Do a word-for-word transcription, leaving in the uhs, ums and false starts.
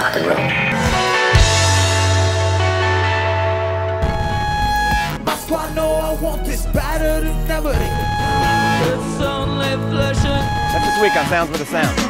rock and roll. That's why I know I want this better than ever. It's only pleasure. That's this week on Sounds by the Sound.